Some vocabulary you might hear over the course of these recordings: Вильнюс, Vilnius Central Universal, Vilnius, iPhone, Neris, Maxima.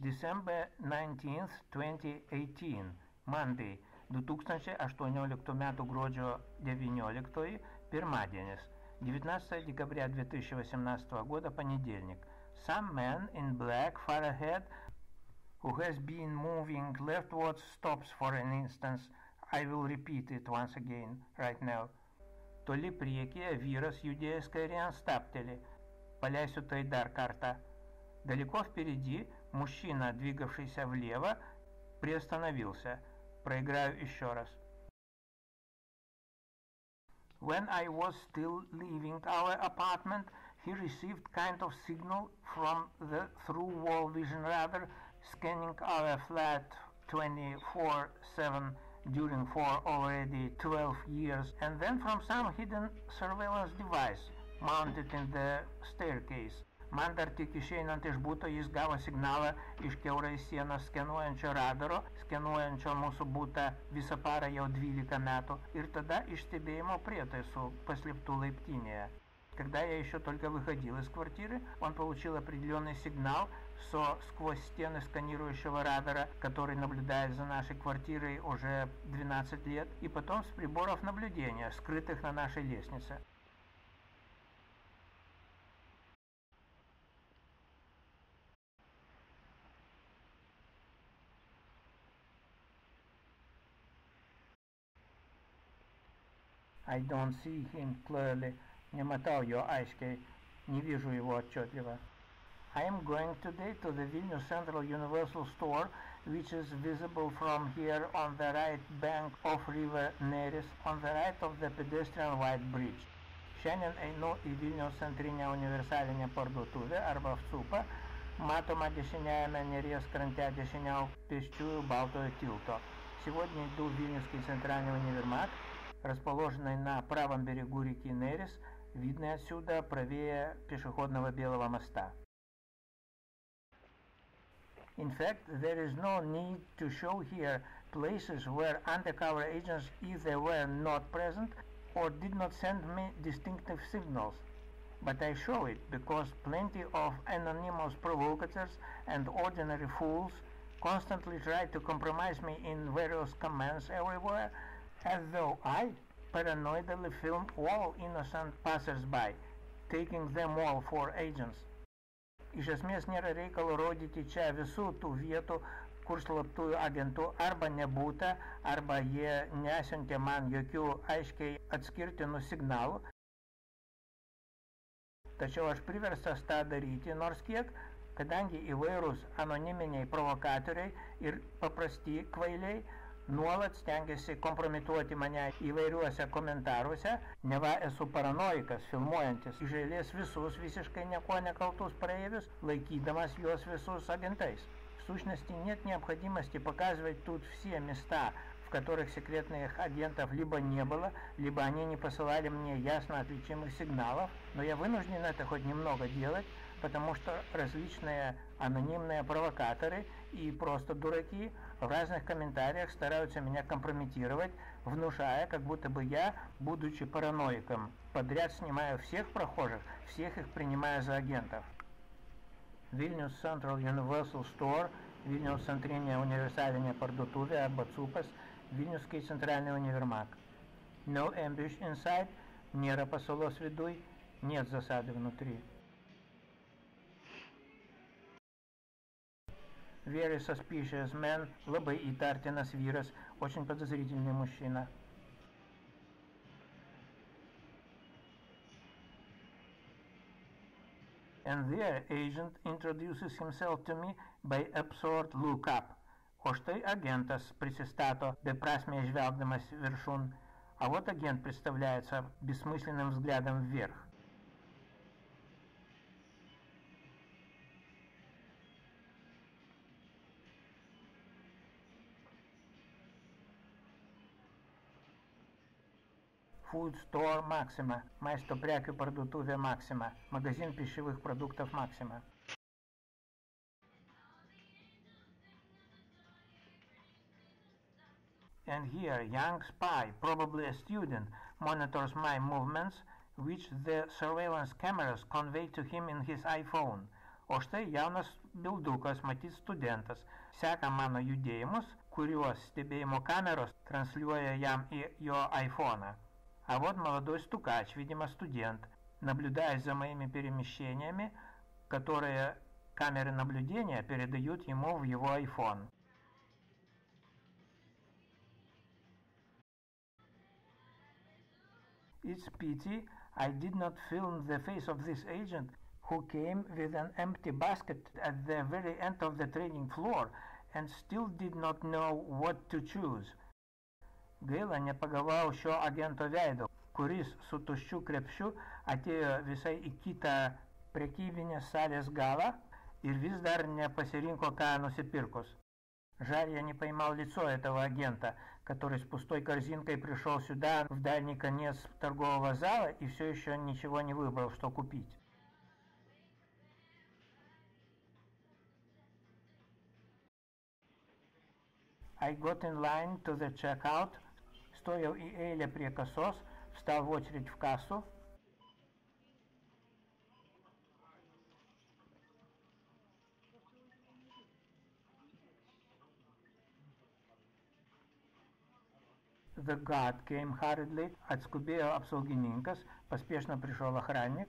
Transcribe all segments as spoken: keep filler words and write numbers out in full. December nineteenth twenty eighteen, Monday, du tūkstančiai aštuonioliktų metų gruodžio devynioliktoji, pirmadienis, девятнадцатое декабря две тысячи восемнадцатого года, понедельник. Some man in black far ahead who has been moving leftwards stops for an instance. I will repeat it once again right now. Toli priekyje vyras judėjęs kairėn stapteli. Paleisiu tai dar kartą. Далеко впереди мужчина, двигавшийся влево, приостановился. Проиграю еще раз. When I was still leaving our apartment, he received kind of signal from the through-wall vision radar scanning our flat twenty-four seven during for already twelve years, and then from some hidden surveillance device mounted in the staircase. Man dar tik išeinant iš būto jis gavo signalą iš kiaurai sienos skenuojančio radaro, skenuojančio mūsų būtą visą parą jau dvylika metų, ir tada iš stebėjimo prietaisų paslėptų laiptinėje. Когда я еще только выходил из квартиры, он получил определенный сигнал со сквозь стены сканирующего радара, который наблюдает за нашей квартирой уже двенадцать лет, и потом с приборов наблюдения, скрытых на нашей лестнице. I don't see him clearly. Не мотал ее айской. Не вижу его отчетливо. I am going today to the Vilnius Central Universal store, which is visible from here on the right bank of river Neris, on the right of the pedestrian white bridge. Šiandien einu į Vilnius centrinę universalinę parduotuvę arba vcupą, matomą dešiniajame Neries krante dešiniau pėsčiųjų baltojo tilto. Сегодня иду в Вильнюсский центральный универмаг, расположенный на правом берегу реки Нерис, видный отсюда правее пешеходного Белого моста. In fact, there is no need to show here places where undercover agents either were not present or did not send me distinctive signals. But I show it because plenty of anonymous provocateurs and ordinary fools constantly try to compromise me in various comments everywhere, as though I paranoidally film all innocent passers-by, taking them all for agents. Iš esmės nėra reikalo rodyti čia visų tų vietų, kur slaptųjų agentų arba nebūta, arba jie nesiuntė man jokių aiškiai atskirtinų signalų. Tačiau aš priverstas tą daryti nors kiek, kadangi įvairūs anoniminiai provokatoriai ir paprasti kvailiai nuolat stengiasi kompromituoti mane įvairiuose komentaruose, neva esu paranoikas, filmuojantis iš eilės visus visiškai nieko nekaltus praeivius, laikydamas juos visus agentais. В сущности, нет необходимости показывать тут все места, в которых секретных агентов либо не было, либо они не посылали мне ясно отличимых сигналов, но я вынужден это хоть немного делать, потому что различные анонимные провокаторы и просто дураки в разных комментариях стараются меня компрометировать, внушая, как будто бы я, будучи параноиком, подряд снимаю всех прохожих, всех их принимая за агентов. Vilnius Central Universal store, Vilnius centrinė universalinė parduotuvė arba cupas, Vilniuskai centralinė univermak. No ambush inside, nėra pasalos viduj, нет засады внутри. Very suspicious man, labai įtartinas vyras, очень подозрительный мужчина. And their agent introduces himself to me by absurd look-up. O štai agentas prisistato, beprasmiai žvelgdamas viršun. А вот агент представляется бессмысленным взглядом вверх. Food store Maxima, maisto prekių parduotuvė Maxima, магазин пищевых продуктов Maxima. And here, young spy, probably a student, monitors my movements, which the surveillance cameras convey to him in his iPhone. O štai jaunas Bildukas matys studentas, seka mano judėjimus, kuriuos stebėjimo kameros transliuoja jam į jo iPhone'ą. А вот молодой стукач, видимо студент, наблюдая за моими перемещениями, которые камеры наблюдения передают ему в его iPhone. It's pity I did not film the face of this agent who came with an empty basket at the very end of the trading floor and still did not know what to choose. Gaila nepagavau šio agento veido, kuris su tuščiu krepšiu atėjo visai į kitą prekybinės salės galą ir vis dar nepasirinko ką nusipirkus. Жаль, я не поймал лицо этого агента, который с пустой корзинкой пришел сюда, в дальний конец торгового зала, и все еще ничего не выбрал, что купить. I got in line to the checkout, стоял и Эйля при кассос, встал в очередь в кассу. The guard came hurriedly, atskubėjo apsaugininkas, поспешно пришел охранник.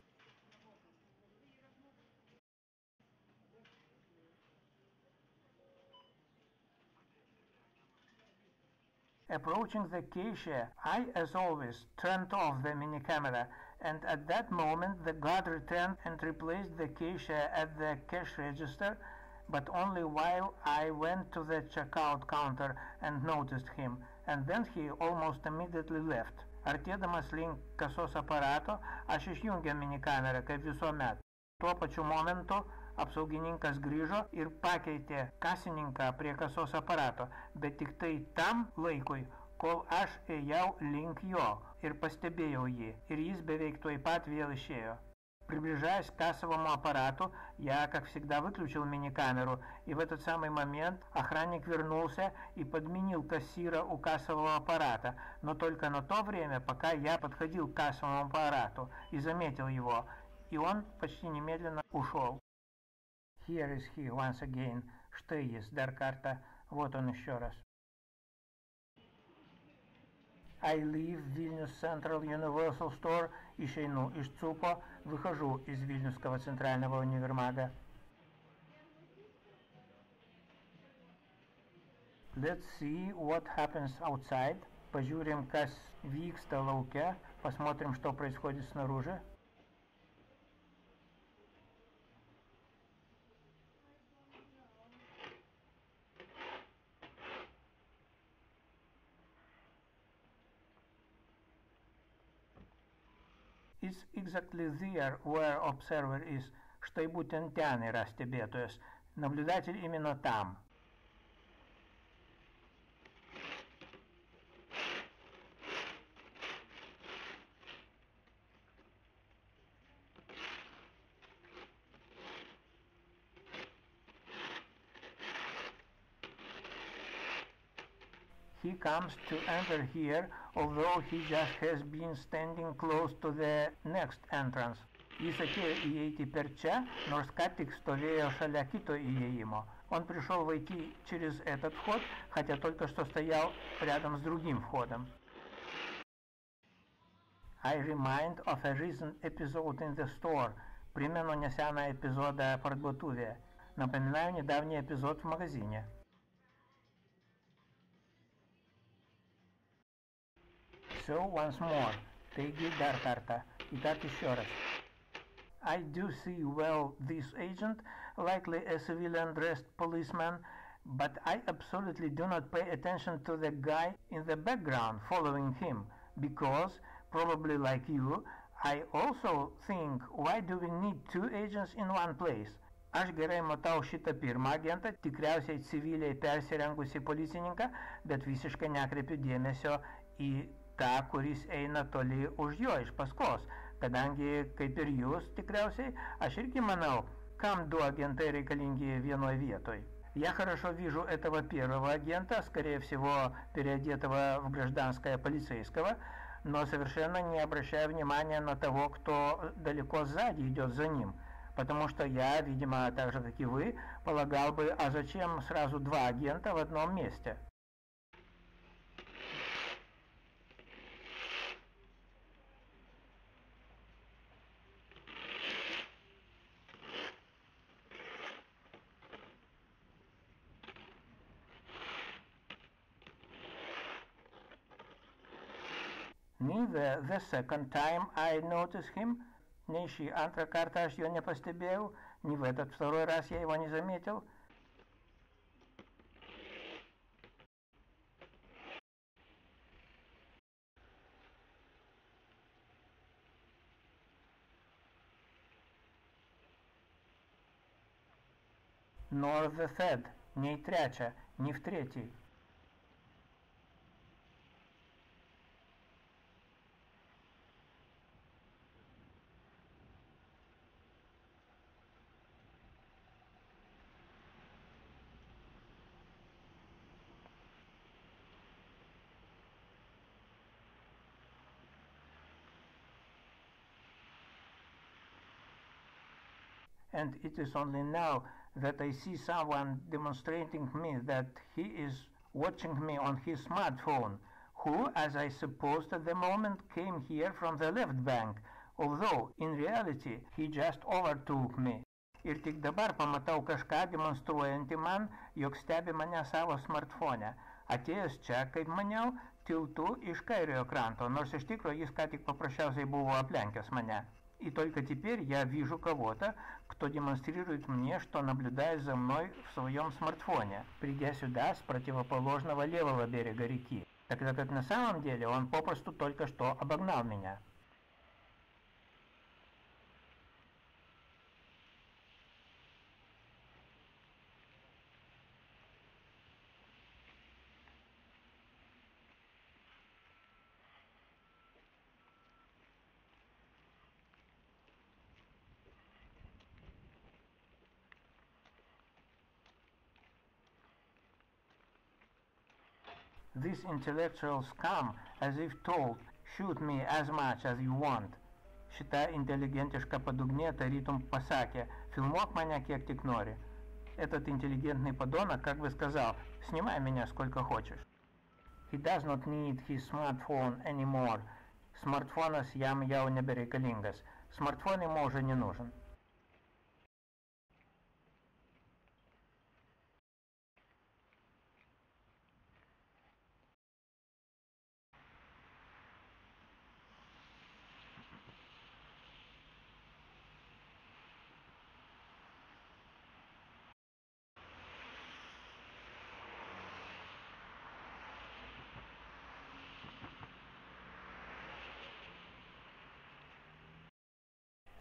Approaching the cashier, I, as always, turned off the minicamera, and at that moment the guard returned and replaced the cashier at the cash register, but only while I went to the checkout counter and noticed him, and then he almost immediately left. Artėdamas link kasos aparato, aš išjungiau minikamerą kaip visuomet. Tuo pačiu momentu apsaugininkas grįžo ir pakeitė kasininką prie kasos aparato, bet tik tai tam laikui, kol aš ėjau link jo ir pastebėjau jį, ir jis beveik tuoj pat vėl išėjo. Приближаясь к кассовому аппарату, я, как всегда, выключил мини-камеру, и в этот самый момент охранник вернулся и подменил кассира у кассового аппарата, но только на то время, пока я подходил к кассовому аппарату и заметил его, и он почти немедленно ушел. Here is he once again. Что есть, Даркарта? Вот он еще раз. I leave Vilnius Central Universal Store, išeinu iš Cupo, выхожу из Вильнюсского центрального универмага. Let's see what happens outside. Pažiūrim, kas vyksta lauke, посмотрим, что происходит снаружи. It's exactly there where observer is, что и būtent ten yra stebėtojas, наблюдатель именно там. He comes to enter here, although he just has been standing close to the next entrance. Jis atėjo įeiti per čia, nors ką tik stovėjo šalia kito įėjimo. Он пришел войти через этот вход, хотя только что стоял рядом с другим входом. I remind of a recent episode in the store. Примерно несяна эпизода парадботуве. Напоминаю недавний эпизод в магазине. So once more, Peggy Darkarta, Итак еще раз. I do see well this agent, likely a civilian dressed policeman, but I absolutely do not pay attention to the guy in the background following him, because, probably like you, I also think, why do we need two agents in one place? Aš gerai matau šitą pirmą agentą, tikriausiai civiliai persirengusi policininką, bet visiškai nekreipiu dėmesio į tą, kuris eina toli už jo iš paskos, kadangi, kaip ir jūs tikriausiai, aš irgi manau, kam du agentai reikalingi vienoj vietoj. Я хорошо вижу этого первого агента, скорее всего, переодетого в гражданское полицейского, но совершенно не обращаю внимания на того, кто далеко сзади идет за ним, потому что я, видимо, так же, как и вы, полагал бы, а зачем сразу два агента в одном месте? Neither the second time I noticed him, ни еще антракарт аж я не постебел, ни в этот второй раз я его не заметил. Nor the third, ни тряча, ни в третий. And it is only now that I see someone demonstrating me that he is watching me on his smartphone, who, as I supposed at the moment, came here from the left bank, although, in reality, he just overtook me. Ir tik dabar pamatau kažką demonstruojantį man, jog stebi mane savo smartfone. Atėjęs čia, kaip maniau, tiltu iš kairiojo kranto, nors iš tikro jis ką tik paprasčiausiai buvo aplenkęs mane. И только теперь я вижу кого-то, кто демонстрирует мне, что наблюдает за мной в своем смартфоне, придя сюда с противоположного левого берега реки, тогда как на самом деле он попросту только что обогнал меня. This intellectual scum, as if told, shoot me as much as you want. Šita inteligentiška padugnė tarytum pasakė, filmuok mane kiek tik nori. Этот интеллигентный подонок как бы сказал, снимай меня сколько хочешь. He does not need his smartphone anymore. Smartphonas jam jau nebereikalingas. Smartphone ему уже не нужен.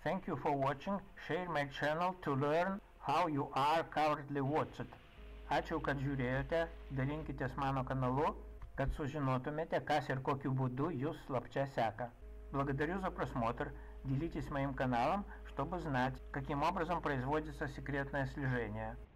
Thank you for watching. Share my channel to learn how you are currently watched. Ačiū, kad žiūrėjote, dalinkitės mano kanalu, kad sužinotumėte, kas ir kokiu būdu jūs slapčia seka. Благодарю за просмотр. Делитесь моим каналом, чтобы знать, каким образом производится секретное слежение.